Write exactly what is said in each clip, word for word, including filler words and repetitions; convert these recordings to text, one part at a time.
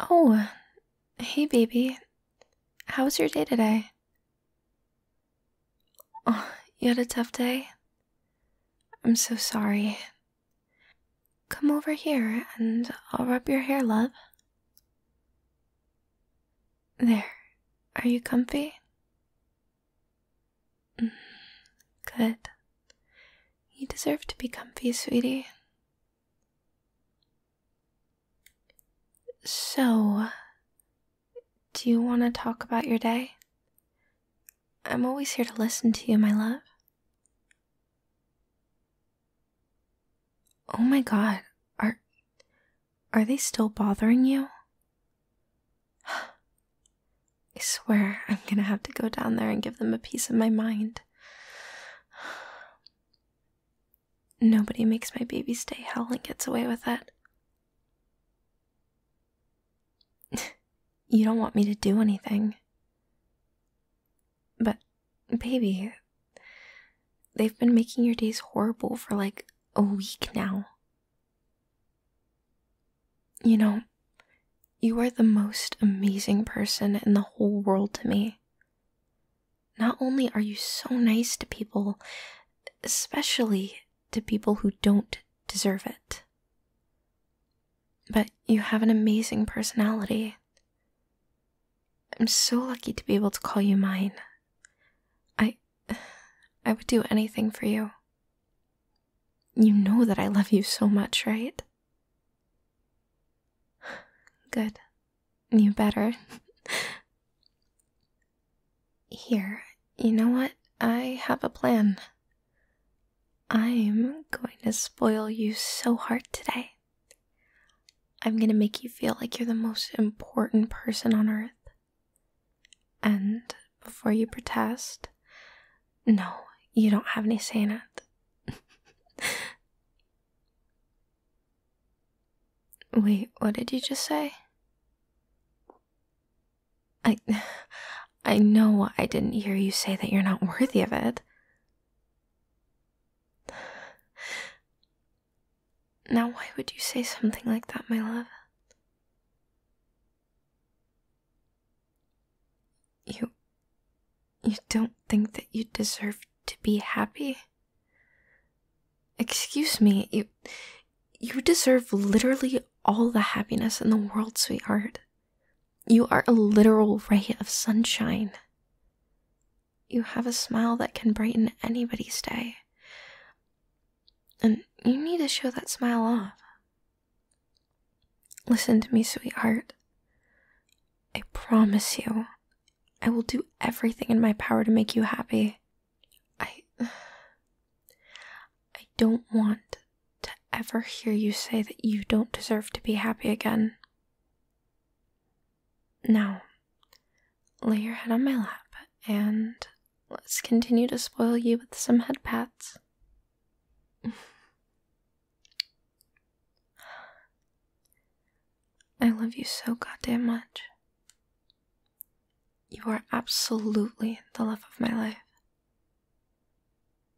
Oh, hey baby. How was your day today? Oh, you had a tough day? I'm so sorry. Come over here and I'll rub your hair, love. There. Are you comfy? Good. You deserve to be comfy, sweetie. So, do you want to talk about your day? I'm always here to listen to you, my love. Oh my god, are, are they still bothering you? I swear I'm gonna have to go down there and give them a piece of my mind. Nobody makes my baby stay hell and gets away with it. You don't want me to do anything. But, baby, they've been making your days horrible for like a week now. You know, you are the most amazing person in the whole world to me. Not only are you so nice to people, especially to people who don't deserve it, but you have an amazing personality. I'm so lucky to be able to call you mine. I... I would do anything for you. You know that I love you so much, right? Good. You better. Here, you know what? I have a plan. I'm going to spoil you so hard today. I'm going to make you feel like you're the most important person on earth. And before you protest, no, you don't have any say in it. Wait, what did you just say? I, I know I didn't hear you say that you're not worthy of it. Now, why would you say something like that, my love? You... you don't think that you deserve to be happy? Excuse me, you... you deserve literally all the happiness in the world, sweetheart. You are a literal ray of sunshine. You have a smile that can brighten anybody's day. And you need to show that smile off. Listen to me, sweetheart. I promise you, I will do everything in my power to make you happy. I... I don't want to ever hear you say that you don't deserve to be happy again. Now, lay your head on my lap, and let's continue to spoil you with some head pats. I love you so goddamn much. You are absolutely the love of my life.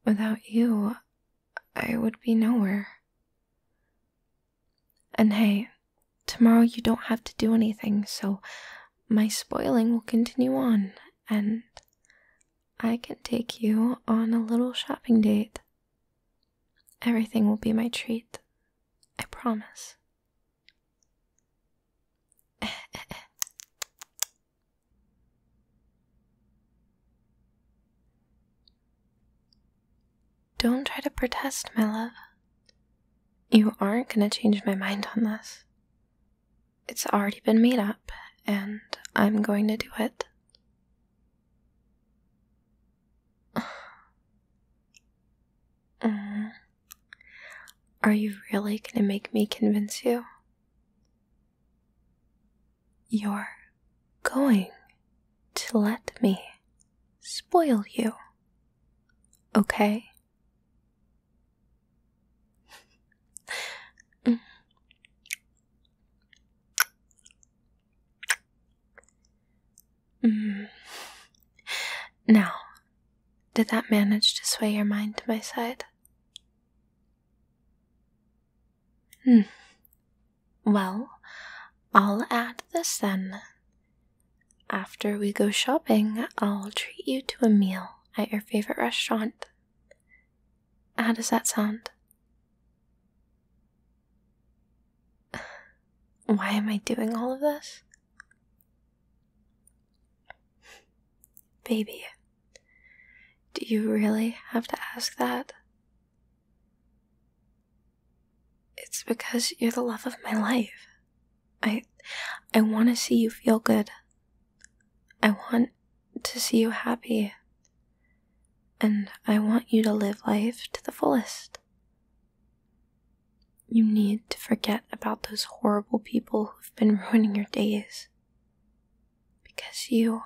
Without you, I would be nowhere. And hey, tomorrow you don't have to do anything, so my spoiling will continue on, and I can take you on a little shopping date. Everything will be my treat. I promise. Don't try to protest, my love. You aren't gonna change my mind on this. It's already been made up, and I'm going to do it. mm. Are you really gonna make me convince you? You're going to let me spoil you, okay? Mm. Now, did that manage to sway your mind to my side? Hmm. Well, I'll add this then. After we go shopping, I'll treat you to a meal at your favorite restaurant. How does that sound? Why am I doing all of this? Baby, do you really have to ask that? It's because you're the love of my life. I, I want to see you feel good. I want to see you happy. And I want you to live life to the fullest. You need to forget about those horrible people who've been ruining your days. Because you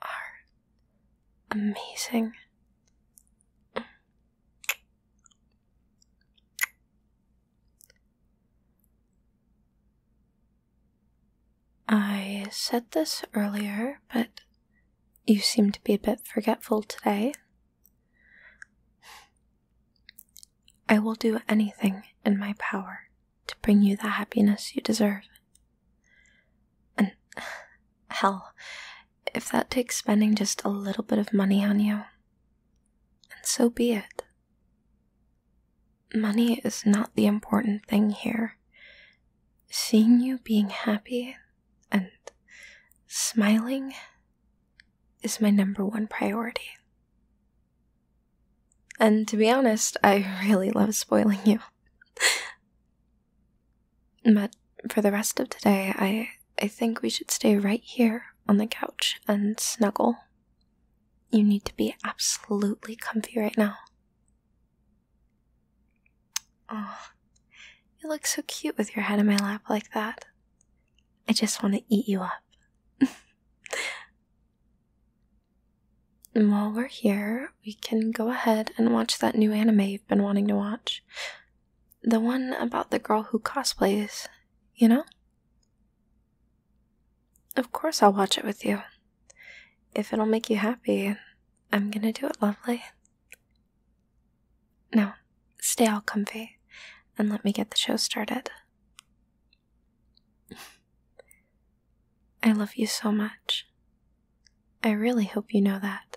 are amazing. I said this earlier, but you seem to be a bit forgetful today. I will do anything in my power to bring you the happiness you deserve. And hell, if that takes spending just a little bit of money on you, and so be it. Money is not the important thing here. Seeing you being happy and smiling is my number one priority. And to be honest, I really love spoiling you. But for the rest of today, I, I think we should stay right here on the couch and snuggle. You need to be absolutely comfy right now. Oh, you look so cute with your head in my lap like that. I just want to eat you up. And while we're here, we can go ahead and watch that new anime you've been wanting to watch. The one about the girl who cosplays, you know? Of course I'll watch it with you. If it'll make you happy, I'm gonna do it, lovely. Now, stay all comfy, and let me get the show started. I love you so much. I really hope you know that.